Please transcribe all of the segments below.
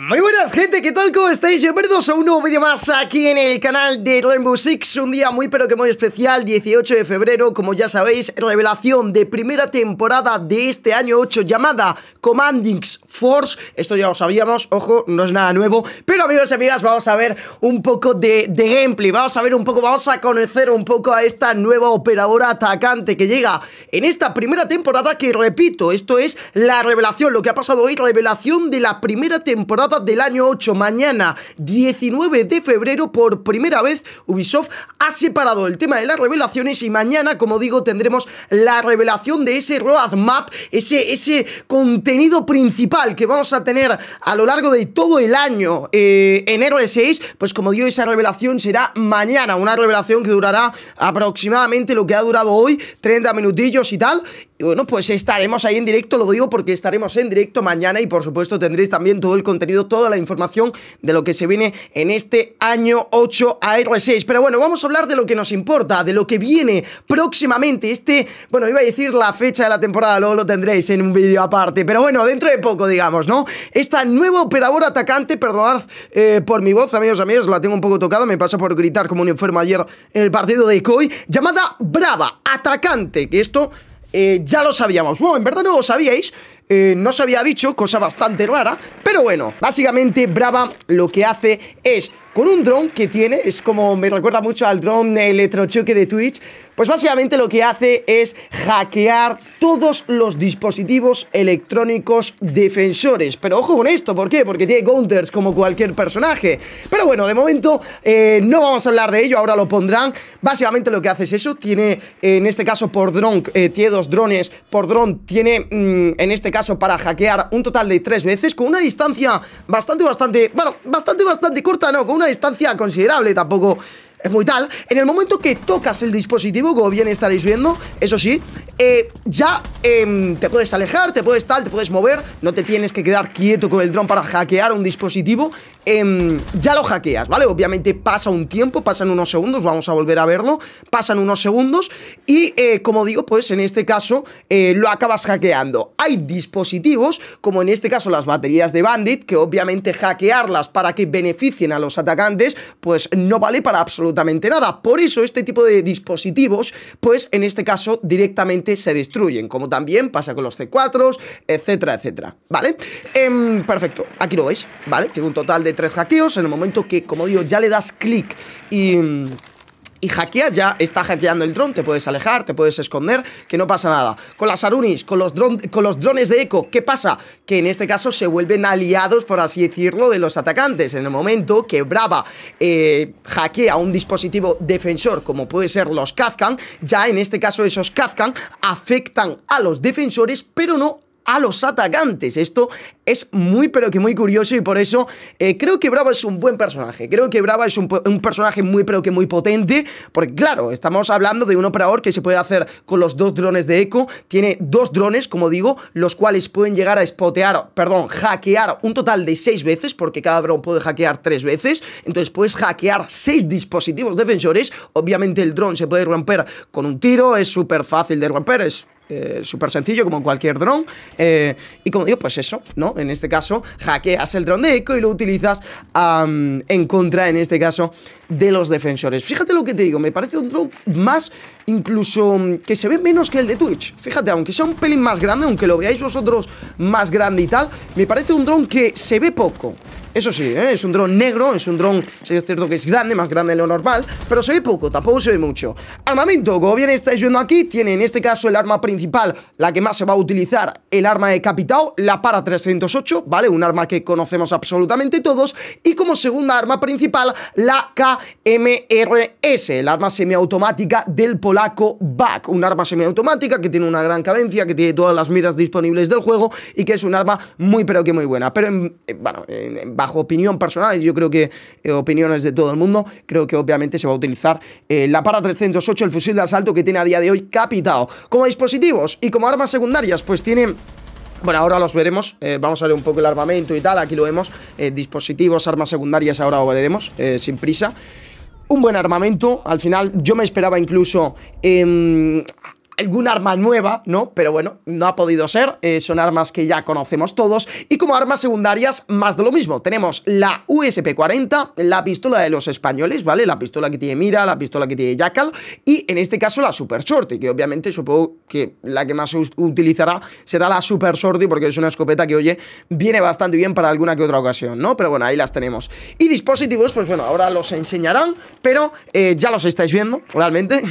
Muy buenas gente, ¿qué tal? ¿Cómo estáis? Bienvenidos a un nuevo vídeo más aquí en el canal de Rainbow Six. Un día muy pero que muy especial, 18 de febrero, como ya sabéis, revelación de primera temporada de este año 8 llamada Commanding Force. Esto ya lo sabíamos, ojo, no es nada nuevo. Pero amigos y amigas, vamos a ver un poco de gameplay, vamos a conocer un poco a esta nueva operadora atacante que llega en esta primera temporada, que repito, esto es la revelación, lo que ha pasado hoy, revelación de la primera temporada del año 8, mañana 19 de febrero, por primera vez Ubisoft ha separado el tema de las revelaciones y mañana, como digo, tendremos la revelación de ese roadmap, ese contenido principal que vamos a tener a lo largo de todo el año en R6, pues como digo, esa revelación será mañana, una revelación que durará aproximadamente lo que ha durado hoy, 30 minutillos y tal. Y bueno, pues estaremos ahí en directo, lo digo porque estaremos en directo mañana y por supuesto tendréis también todo el contenido, toda la información de lo que se viene en este año 8 AR6. Pero bueno, vamos a hablar de lo que nos importa, de lo que viene próximamente. Bueno, iba a decir la fecha de la temporada, luego lo tendréis en un vídeo aparte, pero bueno, dentro de poco, digamos, ¿no? Esta nueva operadora atacante, perdonad por mi voz, amigos, la tengo un poco tocada, me pasa por gritar como un enfermo ayer en el partido de COI, llamada Brava, atacante, que esto... ya lo sabíamos, bueno, en verdad no lo sabíais, no se había dicho, cosa bastante rara. Pero bueno, básicamente Brava lo que hace es, con un dron que tiene, es como, me recuerda mucho al dron electrochoque de Twitch. Pues básicamente lo que hace es hackear todos los dispositivos electrónicos defensores. Pero ojo con esto, ¿por qué? Porque tiene counters como cualquier personaje. Pero bueno, de momento no vamos a hablar de ello, ahora lo pondrán. Básicamente lo que hace es eso, tiene en este caso por dron, tiene dos drones por dron, tiene en este caso para hackear un total de 3 veces, con una distancia bastante corta, no, con una distancia considerable, tampoco... es muy tal, en el momento que tocas el dispositivo, como bien estaréis viendo, eso sí, te puedes alejar, te puedes tal, te puedes mover, no te tienes que quedar quieto con el dron para hackear un dispositivo, ya lo hackeas, ¿vale? Obviamente pasa un tiempo, pasan unos segundos, vamos a volver a verlo, pasan unos segundos y, como digo, pues en este caso lo acabas hackeando. Hay dispositivos, como en este caso las baterías de Bandit, que obviamente hackearlas para que beneficien a los atacantes, pues no vale para absolutamente nada, por eso este tipo de dispositivos, pues en este caso directamente se destruyen, como también pasa con los C4, etcétera, etcétera, ¿vale? Perfecto, aquí lo veis, ¿vale? Tiene un total de 3 hackeos, en el momento que, como digo, ya le das clic y hackea, ya está hackeando el dron, te puedes alejar, te puedes esconder, que no pasa nada. Con las Arunis, con los drones de Echo, ¿qué pasa? Que en este caso se vuelven aliados, por así decirlo, de los atacantes. En el momento que Brava hackea un dispositivo defensor, como puede ser los Capitão, ya en este caso esos Capitão afectan a los defensores, pero no a los atacantes. Esto es muy pero que muy curioso y por eso creo que Brava es un buen personaje, creo que Brava es un personaje muy pero que muy potente, porque claro, estamos hablando de un operador que se puede hacer con los 2 drones de Echo, tiene 2 drones, como digo, los cuales pueden llegar a hackear un total de 6 veces, porque cada dron puede hackear 3 veces, entonces puedes hackear 6 dispositivos defensores, obviamente el dron se puede romper con un tiro, es súper fácil de romper, es... súper sencillo, como cualquier dron, y como digo, pues eso, ¿no? En este caso, hackeas el dron de Echo y lo utilizas en contra, en este caso, de los defensores. Fíjate lo que te digo, me parece un dron más, incluso, que se ve menos que el de Twitch. Fíjate, aunque sea un pelín más grande, aunque lo veáis vosotros más grande y tal, me parece un dron que se ve poco. Eso sí, es un dron negro, es un dron, sí, es cierto que es grande, más grande de lo normal, pero se ve poco, tampoco se ve mucho. Armamento, como bien estáis viendo aquí, tiene en este caso el arma principal, la que más se va a utilizar, el arma de Capitão, la Para 308, ¿vale? Un arma que conocemos absolutamente todos. Y como segunda arma principal, la KMRS, el arma semiautomática del polaco Back. Un arma semiautomática que tiene una gran cadencia, que tiene todas las miras disponibles del juego y que es un arma muy pero que muy buena. Pero, bajo opinión personal, yo creo que opiniones de todo el mundo, creo que obviamente se va a utilizar la Para 308, el fusil de asalto que tiene a día de hoy Capitão. Como dispositivos y como armas secundarias, pues tienen... bueno, ahora los veremos, vamos a ver un poco el armamento y tal, aquí lo vemos, dispositivos, armas secundarias, ahora lo veremos, sin prisa. Un buen armamento, al final yo me esperaba incluso... algún arma nueva, ¿no? Pero bueno, no ha podido ser, son armas que ya conocemos todos. Y como armas secundarias, más de lo mismo. Tenemos la USP-40, la pistola de los españoles, ¿vale? La pistola que tiene Mira, la pistola que tiene Jackal. Y en este caso la Super Shorty, que obviamente supongo que la que más se utilizará será la Super Shorty, porque es una escopeta que, oye, viene bastante bien para alguna que otra ocasión, ¿no? Pero bueno, ahí las tenemos. Y dispositivos, pues bueno, ahora los enseñarán, pero ya los estáis viendo, realmente.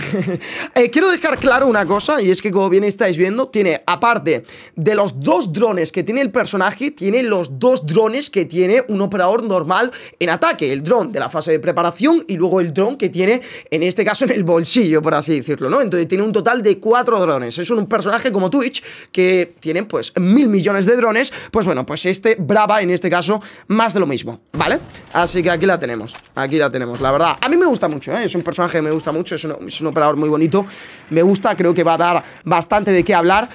Quiero dejar claro una cosa, y es que como bien estáis viendo, tiene, aparte de los dos drones que tiene el personaje, tiene los dos drones que tiene un operador normal en ataque. El dron de la fase de preparación y luego el dron que tiene, en este caso, en el bolsillo, por así decirlo, ¿no? Entonces tiene un total de 4 drones. Es un personaje como Twitch, que tiene, pues, 1000 millones de drones. Pues bueno, pues este Brava, en este caso, más de lo mismo, ¿vale? Así que aquí la tenemos, aquí la tenemos. La verdad, a mí me gusta mucho, ¿eh? Es un personaje que me gusta mucho, es un operador muy bonito. Me gusta, creo que va a dar bastante de qué hablar.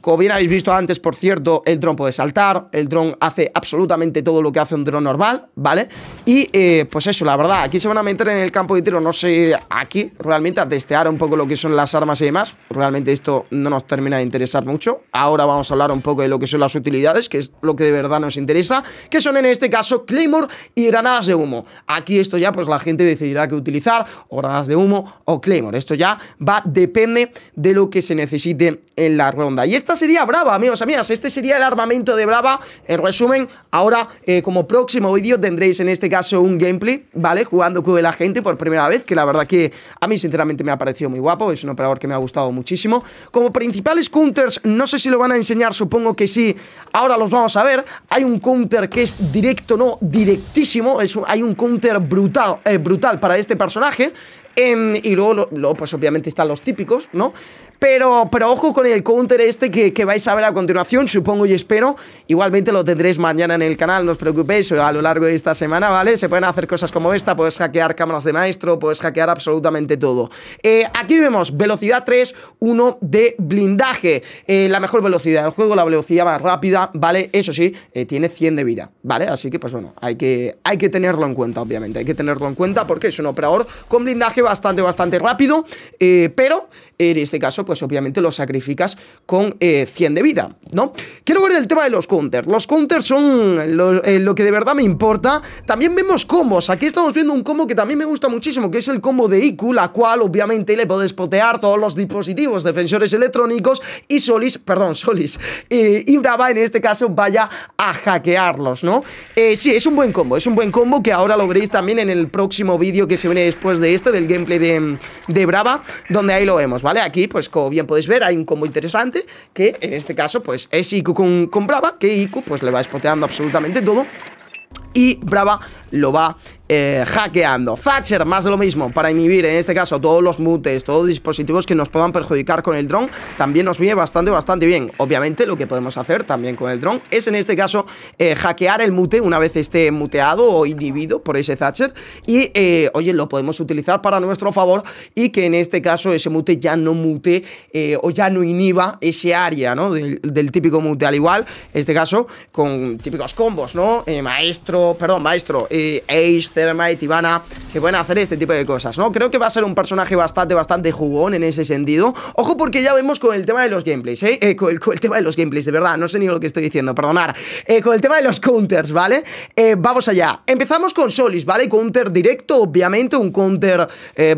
Como bien habéis visto antes, por cierto, el dron puede saltar, el dron hace absolutamente todo lo que hace un dron normal, ¿vale? Y pues eso, la verdad, aquí se van a meter en el campo de tiro, no sé, aquí realmente a testear un poco lo que son las armas y demás. Realmente esto no nos termina de interesar mucho. Ahora vamos a hablar un poco de lo que son las utilidades, que es lo que de verdad nos interesa, que son en este caso Claymore y granadas de humo. Aquí esto ya pues la gente decidirá qué utilizar, o granadas de humo o Claymore. Esto ya va, depende de lo que se necesite en la ronda. Y esta sería Brava, amigos, amigas. Este sería el armamento de Brava. En resumen, ahora como próximo vídeo tendréis en este caso un gameplay, ¿vale? Jugando con la gente por primera vez, que la verdad que a mí sinceramente me ha parecido muy guapo. Es un operador que me ha gustado muchísimo. Como principales counters, no sé si lo van a enseñar, supongo que sí. Ahora los vamos a ver. Hay un counter que es directo, no, directísimo. Hay un counter brutal, brutal para este personaje. Y luego, pues obviamente están los típicos, ¿no? Pero ojo con el counter este que vais a ver a continuación, supongo y espero. Igualmente lo tendréis mañana en el canal, no os preocupéis, a lo largo de esta semana, ¿vale? Se pueden hacer cosas como esta, puedes hackear cámaras de maestro, puedes hackear absolutamente todo. Aquí vemos velocidad 3, 1 de blindaje, la mejor velocidad del juego, la velocidad más rápida, ¿vale? Eso sí, tiene 100 de vida, ¿vale? Así que, pues bueno, hay que tenerlo en cuenta, obviamente, hay que tenerlo en cuenta porque es un operador con blindaje bastante rápido, pero en este caso, pues obviamente lo sacrificas con 100 de vida, ¿no? Quiero ver el tema de los counters. Los counters son lo que de verdad me importa. También vemos combos. Aquí estamos viendo un combo que también me gusta muchísimo, que es el combo de IQ, la cual obviamente le podéis potear todos los dispositivos, defensores electrónicos y Solis y Brava en este caso vaya a hackearlos, ¿no? Sí, es un buen combo que ahora lo veréis también en el próximo vídeo que se viene después de este, del gameplay de Brava, donde ahí lo vemos, ¿vale? Aquí, pues como bien podéis ver, hay un combo interesante que en este caso, pues es IQ con Brava, que IQ pues le va espoteando absolutamente todo y Brava lo va hackeando. Thatcher, más de lo mismo, para inhibir en este caso todos los mutes, todos los dispositivos que nos puedan perjudicar con el dron. También nos viene bastante bien. Obviamente lo que podemos hacer también con el dron es en este caso hackear el mute una vez esté muteado o inhibido por ese Thatcher. Y oye, lo podemos utilizar para nuestro favor y que en este caso ese mute ya no mute o ya no inhiba ese área, ¿no? Del típico mute. Al igual, en este caso, con típicos combos, ¿no? Maestro, Ace, Thermite, Ivana, se pueden hacer este tipo de cosas, ¿no? Creo que va a ser un personaje bastante jugón en ese sentido. Ojo, porque ya vemos con el tema de los gameplays, ¿eh? Con el tema de los gameplays, de verdad, no sé ni lo que estoy diciendo, perdonar. Con el tema de los counters, ¿vale? Vamos allá. Empezamos con Solis, ¿vale? Counter directo, obviamente, un counter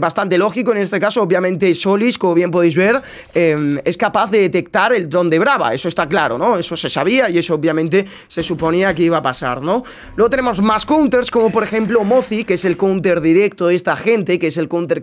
bastante lógico. En este caso, obviamente, Solis, como bien podéis ver, es capaz de detectar el dron de Brava, eso está claro, ¿no? Eso se sabía y eso, obviamente, se suponía que iba a pasar, ¿no? Luego tenemos más counters, como por ejemplo Mozzie, que es el counter directo de esta gente, que es el counter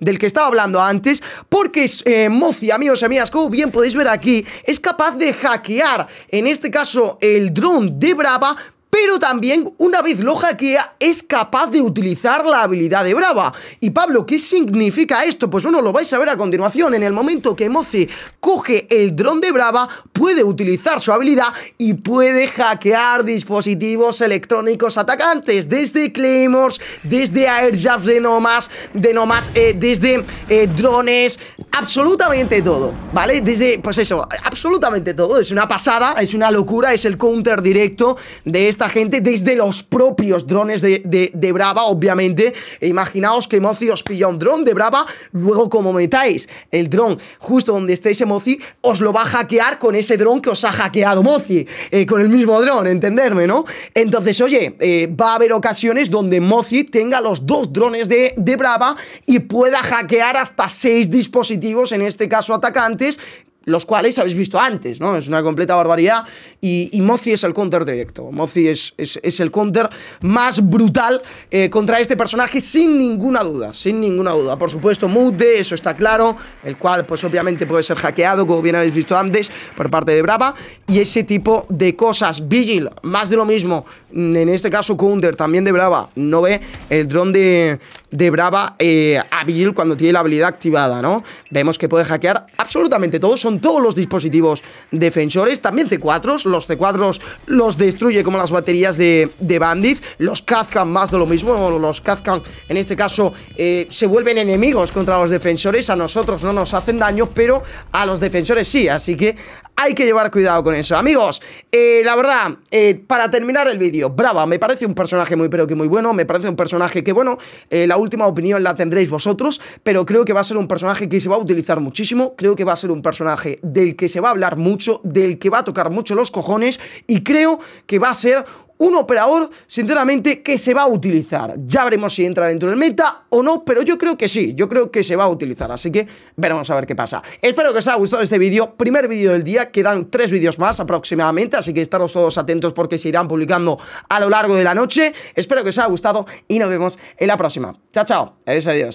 del que estaba hablando antes, porque Mozzie, amigos y amigas, como bien podéis ver aquí, es capaz de hackear, en este caso, el dron de Brava. Pero también, una vez lo hackea, es capaz de utilizar la habilidad de Brava. Y Pablo, ¿qué significa esto? Pues bueno, lo vais a ver a continuación. En el momento que Mozzie coge el dron de Brava, puede utilizar su habilidad y puede hackear dispositivos electrónicos atacantes, desde Claymores, desde Airdrops desde drones, absolutamente todo, ¿vale? Desde, pues eso, absolutamente todo. Es una pasada, es una locura, es el counter directo de esta esta gente desde los propios drones de Brava, obviamente. Imaginaos que Mozzie os pilla un dron de Brava, luego como metáis el dron justo donde estéis en Mozzie, os lo va a hackear con ese dron que os ha hackeado Mozzie, con el mismo dron, entenderme, ¿no? Entonces, oye, va a haber ocasiones donde Mozzie tenga los dos drones de Brava y pueda hackear hasta 6 dispositivos, en este caso atacantes, los cuales habéis visto antes, ¿no? Es una completa barbaridad. Y Mozzie es el counter directo. Mozzie es el counter más brutal contra este personaje, sin ninguna duda, sin ninguna duda. Por supuesto, Mute, eso está claro, el cual, pues obviamente puede ser hackeado, como bien habéis visto antes, por parte de Brava, y ese tipo de cosas. Vigil, más de lo mismo, en este caso counter también de Brava. No ve el dron de Brava a Vigil cuando tiene la habilidad activada, ¿no? Vemos que puede hackear absolutamente todo, son todos los dispositivos defensores, también C4s, los C4s los destruye como las baterías de Bandit, los Kazkan más de lo mismo, los Kazkan en este caso se vuelven enemigos contra los defensores, a nosotros no nos hacen daño, pero a los defensores sí, así que hay que llevar cuidado con eso. Amigos, la verdad, para terminar el vídeo, Brava me parece un personaje muy pero que muy bueno, me parece un personaje que, bueno, la última opinión la tendréis vosotros, pero creo que va a ser un personaje que se va a utilizar muchísimo, creo que va a ser un personaje del que se va a hablar mucho, del que va a tocar mucho los cojones, y creo que va a ser un operador, sinceramente, que se va a utilizar. Ya veremos si entra dentro del meta o no, pero yo creo que sí, yo creo que se va a utilizar, así que veremos a ver qué pasa. Espero que os haya gustado este vídeo, primer vídeo del día, quedan 3 vídeos más aproximadamente, así que estaros todos atentos porque se irán publicando a lo largo de la noche. Espero que os haya gustado y nos vemos en la próxima. Chao, chao, adiós, adiós.